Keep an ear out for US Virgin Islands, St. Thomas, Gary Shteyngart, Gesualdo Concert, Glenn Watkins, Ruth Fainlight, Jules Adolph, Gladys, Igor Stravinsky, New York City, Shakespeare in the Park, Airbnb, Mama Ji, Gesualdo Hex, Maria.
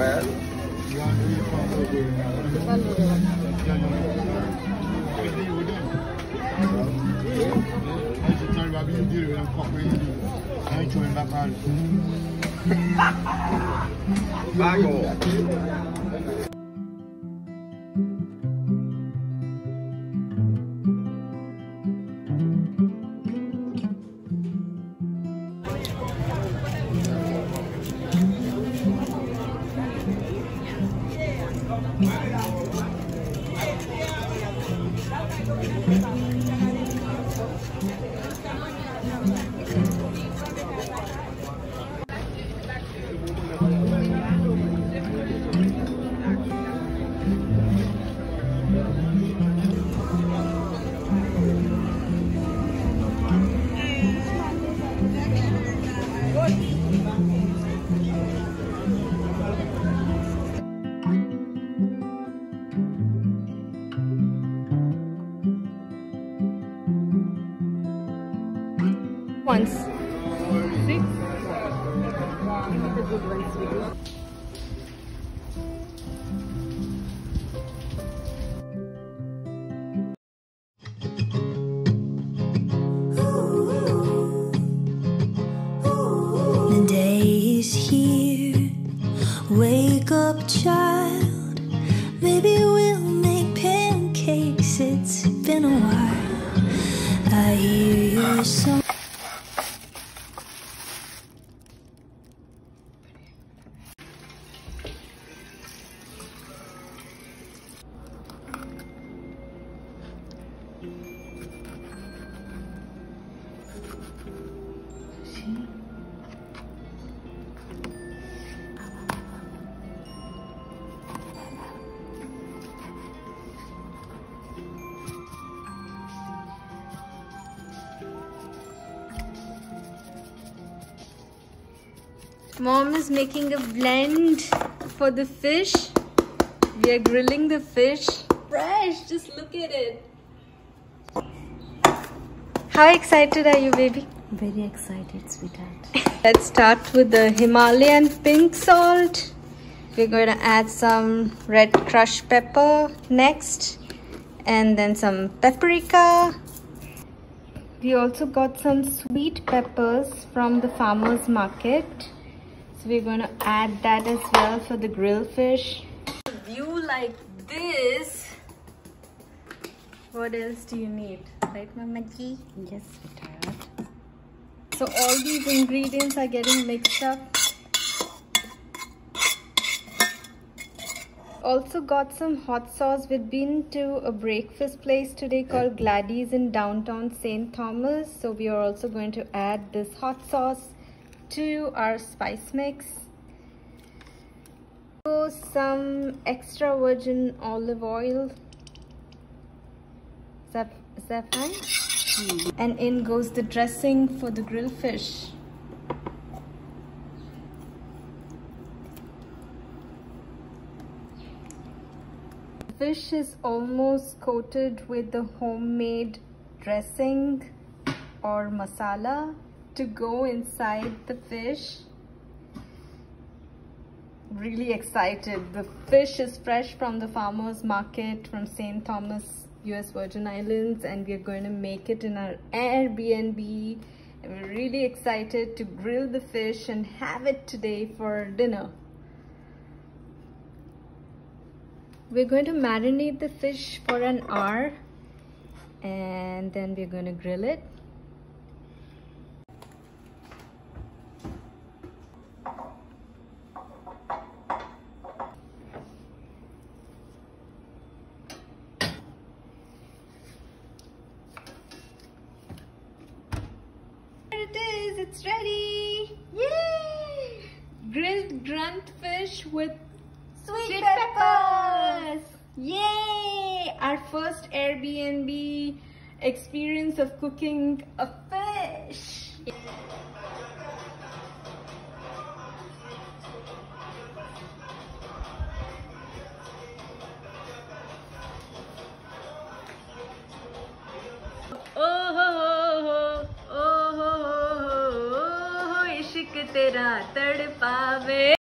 well. Bago. Once. See? The day is here. Wake up, child. Maybe we'll make pancakes. It's been a while. I hear your song. Mom is making a blend for the fish. We are grilling the fish. Fresh, just look at it. How excited are you, baby? Very excited, sweetheart. Let's start with the Himalayan pink salt. We're going to add some red crushed pepper next. And then some paprika. We also got some sweet peppers from the farmer's market. So we're going to add that as well for the grilled fish. A view like this. What else do you need? Right, Mama Ji? Yes, sweetheart. So all these ingredients are getting mixed up. Also got some hot sauce. We've been to a breakfast place today called Gladys in downtown St. Thomas. So we are also going to add this hot sauce to our spice mix. So some extra virgin olive oil. Is that fine? Mm. And in goes the dressing for the grilled fish. The fish is almost coated with the homemade dressing or masala to go inside the fish. Really excited. The fish is fresh from the farmer's market from St. Thomas, US Virgin Islands, and we're going to make it in our Airbnb. And we're really excited to grill the fish and have it today for dinner. We're going to marinate the fish for an hour and then we're going to grill it. It's ready! Yay! Grilled grunt fish with sweet peppers! Yay! Our first Airbnb experience of cooking a fish! तेरा तड़पावे